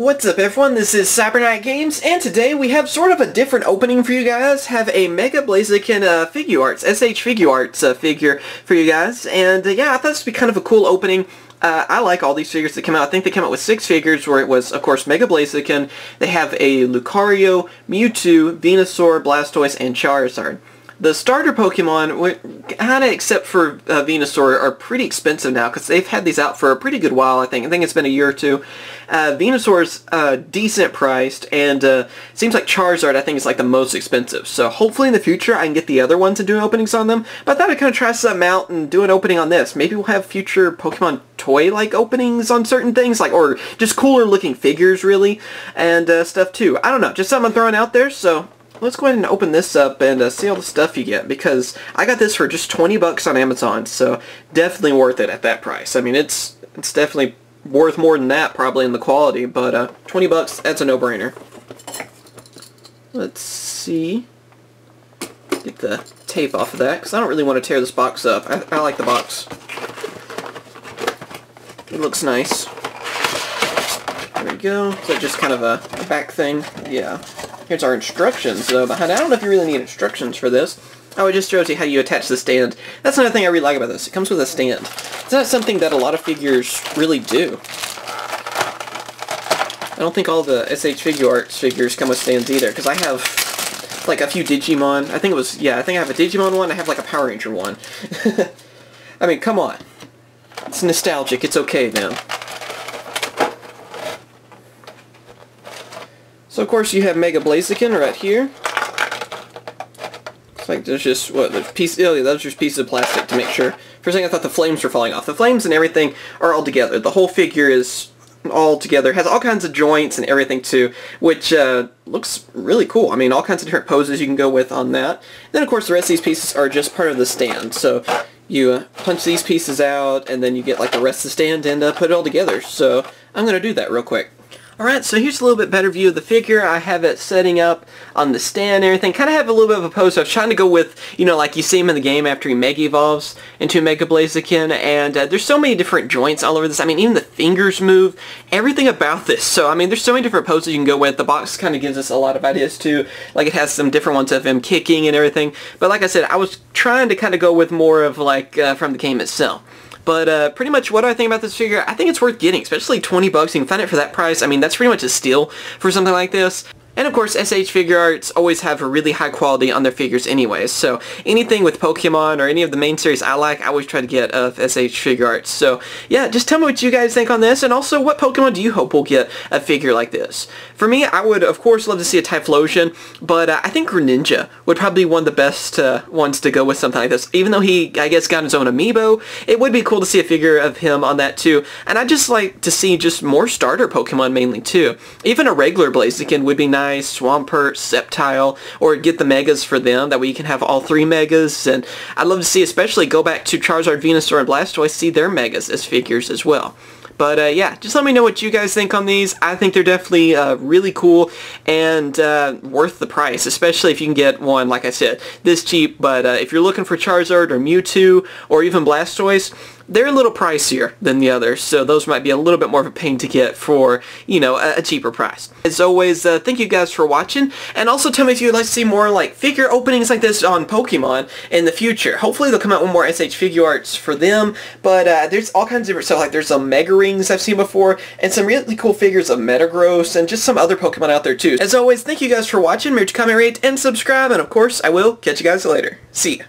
What's up everyone, this is Cyber Knight Games, and today we have sort of a different opening for you guys. Have a Mega Blaziken Figuarts, S.H. Figuarts figure for you guys, and yeah, I thought this would be kind of a cool opening. I like all these figures that come out. I think they come out with 6 figures, where it was, of course, Mega Blaziken. They have a Lucario, Mewtwo, Venusaur, Blastoise, and Charizard. The starter Pokemon, kind of except for Venusaur, are pretty expensive now because they've had these out for a pretty good while, I think. I think it's been a year or two. Venusaur's decent priced, and seems like Charizard, I think, is like the most expensive. So hopefully in the future I can get the other ones and do openings on them. But I thought I'd kind of try something out and do an opening on this. Maybe we'll have future Pokemon toy-like openings on certain things, like, or just cooler-looking figures, really, and stuff too. I don't know, just something I'm throwing out there, so... Let's go ahead and open this up and see all the stuff you get, because I got this for just 20 bucks on Amazon, so definitely worth it at that price. I mean, it's definitely worth more than that probably in the quality, but 20 bucks, that's a no-brainer. Let's see. Get the tape off of that, because I don't really want to tear this box up. I like the box. It looks nice. There we go. So just kind of a back thing. Yeah. Here's our instructions, though, behind it. I don't know if you really need instructions for this. Oh, it just shows you how you attach the stand. That's another thing I really like about this. It comes with a stand. It's not something that a lot of figures really do. I don't think all the S.H. Figuarts figures come with stands either, because I have, like, a few Digimon. I think it was, yeah, I think I have a Digimon one. I have, like, a Power Ranger one. I mean, come on. It's nostalgic. It's okay now. So, of course, you have Mega Blaziken right here. It's like there's just, what, the piece, oh yeah, that was just pieces of plastic to make sure. First thing I thought the flames were falling off. The flames and everything are all together. The whole figure is all together. It has all kinds of joints and everything too, which looks really cool. I mean, all kinds of different poses you can go with on that. And then, of course, the rest of these pieces are just part of the stand. So, you punch these pieces out, and then you get, like, the rest of the stand and put it all together. So, I'm going to do that real quick. Alright, so here's a little bit better view of the figure. I have it setting up on the stand and everything. Kind of have a little bit of a pose. I was trying to go with, you know, like you see him in the game after he Mega Evolves into Mega Blaziken. And there's so many different joints all over this. I mean, even the fingers move. Everything about this. So, I mean, there's so many different poses you can go with. The box kind of gives us a lot of ideas, too. Like, it has some different ones of him kicking and everything. But like I said, I was trying to kind of go with more of, like, from the game itself. But pretty much what I think about this figure, I think it's worth getting, especially 20 bucks. You can find it for that price. I mean, that's pretty much a steal for something like this. And of course, S.H. Figuarts always have a really high quality on their figures anyways. So anything with Pokemon or any of the main series I like, I always try to get of S.H. Figuarts. So yeah, just tell me what you guys think on this, and also what Pokemon do you hope will get a figure like this? For me, I would of course love to see a Typhlosion, but I think Greninja would probably be one of the best ones to go with something like this. Even though he, I guess, got his own amiibo, it would be cool to see a figure of him on that too. And I'd just like to see just more starter Pokemon mainly too. Even a regular Blaziken would be nice. Swampert, Sceptile, or get the Megas for them. That way you can have all 3 Megas, and I'd love to see, especially go back to Charizard, Venusaur, and Blastoise, see their Megas as figures as well. But yeah, just let me know what you guys think on these. I think they're definitely really cool and worth the price, especially if you can get one, like I said, this cheap. But if you're looking for Charizard or Mewtwo or even Blastoise, they're a little pricier than the others, so those might be a little bit more of a pain to get for, you know, a cheaper price. As always, thank you guys for watching, and also tell me if you'd like to see more, like, figure openings like this on Pokemon in the future. Hopefully they'll come out with more S.H. Figuarts for them, but there's all kinds of different stuff, like there's some Mega Rings I've seen before, and some really cool figures of Metagross, and just some other Pokemon out there too. As always, thank you guys for watching, make sure to comment, rate, and subscribe, and of course, I will catch you guys later. See ya.